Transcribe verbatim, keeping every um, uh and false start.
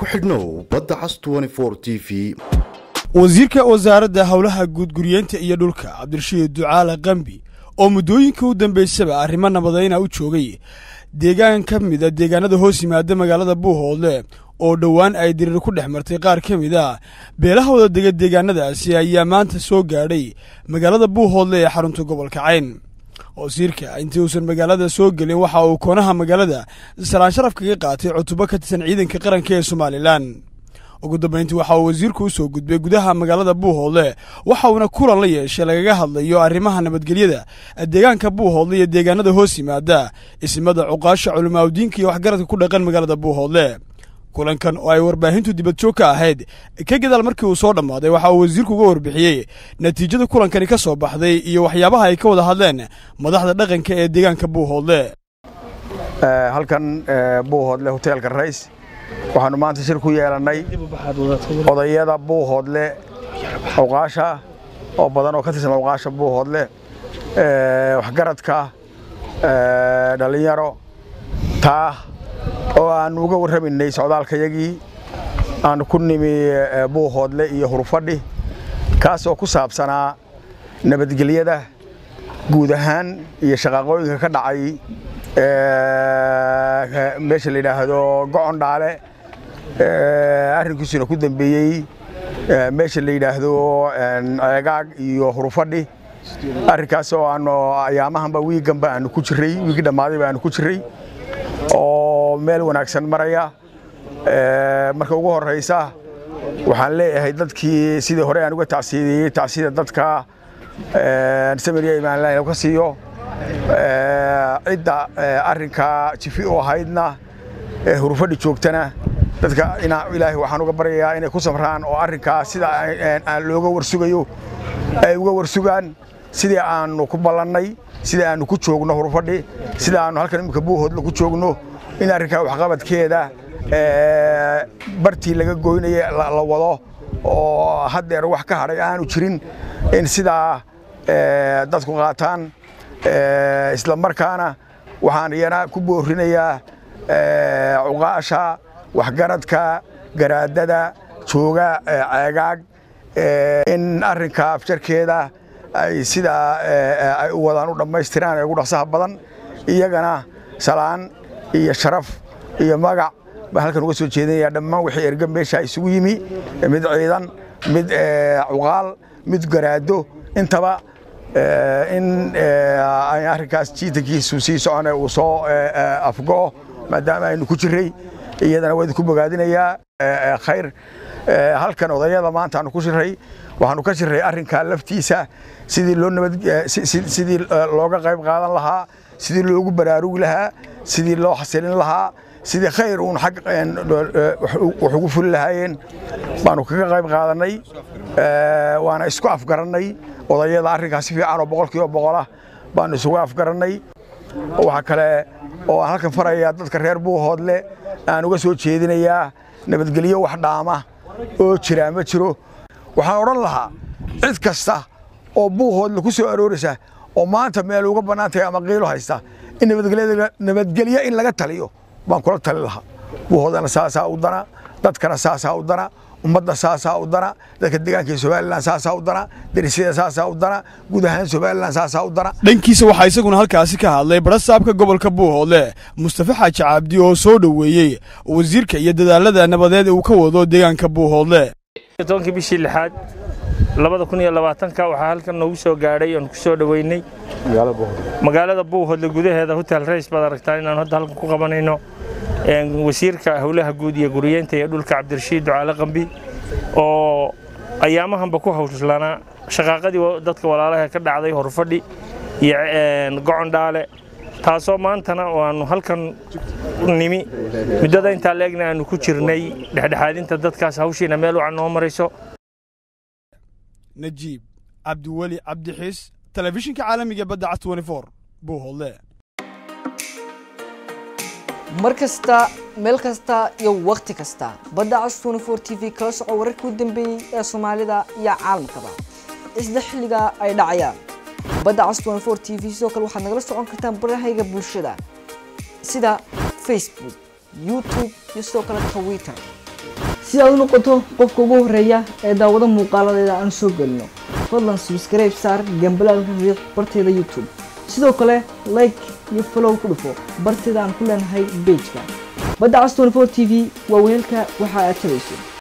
كحدنو بدأ عصر أربعة وعشرين تي في. وزيرك وزارة حولها جود جريانتي يدلك عبد الرشيد دعالة قنبي oo mudooyinka u dambeysaba arrimo nabadayna u joogay deegaan ka mid ah deegaanada hoos yimaada magaalada Buuhoodle oo dhawaan ay dirir ku dhaxmartay qaar ka mid ah beelahooda dega deegaanadaasi ayaa maanta soo gaaray magaalada Buuhoodle ee xarunta gobolka Cayn. Wasiirka intii uu san magaalada soo galay waxa uu koonaha magaalada salaan sharaf kaga qaatay cutubka ka tirsan ciidanka qaranka ee Soomaaliland. ugu dambeyntii waxa uu wasiirku u soo gudbay gudaha magaalada Buuhoodle waxa uu kulan la yeeshay lagaga hadlayo arrimaha nabadgelyada deegaanka Buuhoodle iyo deegaanada hoos yimaada ismada cuqaasha culimada diinka iyo waxgaradka ku dhaqan magaalada Buuhoodle kulankan oo ay warbaahintu dibad joog ka ahayd ka gadaal markii uu soo dhamaaday waxa uu wasiirku uga warbixiyay natiijada kulankani ka soo baxday iyo waxyaabaha ay ka wada hadleen madaxda dhaqanka ee deegaanka Buuhoodle ee halkan Buuhoodle hotelka rays waxaan maanta shir ku yeelanay odayada Buuhoodle awqaasha oo badan oo ka tirsan awqaasha Buuhoodle ee wax garadka ee dhalinyaro taa oo aan uga warraminay socdaalkayagii aan ku nimi Buuhoodle iyo hurufadhi kaas oo ku saabsanaa nabadgelyada guud ahaan iyo shaqooyinka ka dhacay ee meesha la yiraahdo go'on dhaale ee arrinkiisuna ku dambeeyay meesha la yiraahdo agaag iyo hurufadhi arrinkaas oo aan ayaamahan ba wiigan ba aan ku jiray wiigi dhamaaday baan ku jiray oo meel wanaagsan maraya ee marka ugu horeysa waxaan leeyahay dadkii sidii hore aan uga tacsiidiyay tacsiida dadka ee samariyay ma la ka siiyo cidda arrinka jifi oo haydna hurufadhi joogtana dadka ina Ilaahay waxaan uga barayaa inay ku samraan oo arrinka sida aan looga warsugayo ay uga warsugaan sidii aanu ku balannay sidii aanu ku joogno hurufadhi sidii aanu halkan imka Buuhoodle ku joogno in arrinka wax qabadkeeda ee bartii laga gooyinay la wado oo hadeer wax ka haray aanu jirin in sida ee dadku qaataan ee isla markaana waxaan iyana ku boorinayaa ee uqaasha wax garadka garaadada jooga agaag in arrinka afjarkeeda ay sida ay u wadaan u dhameystiraan ay ugu dhaqsaha badan iyagana salaan iyo sharaf iyo magac ba halkan uga soo jeedinaya dhammaan wixii erga meesha isugu yimi mid ciidan mid uqaal mid garaado intaba in ay arrinkaas jiidankiisu sii soconay uu soo afgo maadaama aynu ku jiray iyadana way ku bogaadinayaa khayr halkan odayada maanta aanu ku jiray waxaanu ka jiray arrinka laftiisa sidii loo nabad sidii looga qayb qaadan lahaa sidii loogu baraarugi lahaa sidii loo xasilin lahaa sidii khayr uun xaq wax ugu fuli lahaayeen baanu kaga qayb qaadanay waana isku afgaranay odayada arrinkaas fiican oo boqolkiiba boqolah baan isugu afgaranay waxa kale oo halkan faraya dadka reer Buuhoodle aan uga soo jeedinayaa nabadgelyo wax dhaama oo jira ma jiro waxaan oran lahaa cid kasta oo Buuhoodle ku soo aroorisa oo maanta meel uga banaantay ama qiilo haysta in nabadgelyada nabadgelyo in laga taliyo baan kula talin lahaa Buuhoodle saasaa u dana dadkana saasaa u dana ummadda saasaa u dana dadka deegaanka Soomaaliland saasaa u dana darisyada saasaa u dana guud ahaan Soomaaliland saasaa u dana dhankiisa waxa isaguna halkaasi ka hadlay barasaabka gobolka Buuhoodle Mustafa Xaaji Cabdi oo soo dhaweeyay wasiirka iyo dadaalada nabadeed uu ka wado deegaanka Buuhoodle tobanka bishii lixaad laba kun iyo labaatan ka waxa halkan noogu soo gaaray oo ku soo dhaweynay magaalada Buuhoodle magaalada Buuhoodle gudaheeda hotel rays baad aragtaan inaan hadda halkan ku qabanayno wasiirka hawlaha guud iyo guriyeenta ee dhulka Cabdirashiid Ducaale Qambi oo ayaamahan ba ku hawlana shaqaaqadii dadka walaalaha ka dhacday horfadhi iyo go'on dhaale taasoo maantana aan halkan nimi midada inta leegna aan ku jirnay dhexdhexaadinta dadkaas hawshiina meel u aan marayso Najiib Abdiwali Abdixiis telefishinka caalamiga badda أربعة وعشرين Buuhoodle markasta meel kasta iyo waqti kasta badda أربعة وعشرين تي في kala soco wararka u dambeeyay ee Soomaalida iyo caalamkaba isla xilliga ay dhacayaan badda أربعة وعشرين تي في sidoo kale waxaad nagala socon kartaan barnaamijyada bulshada sida Facebook, YouTube iyo sidoo kale Twitter سيادو نقطو قف كوجو ريا إذا وده مقالة إذا أنشوف قلنا فضلا سبسكرايب صار جنبلا نقول برتي دا يوتيوب سيدو كله لايك يفولو كله فوق برتي دا عن كلنا هاي بيجكا بدأ عصتون فور تي في وويلكا وحاجة تريسون.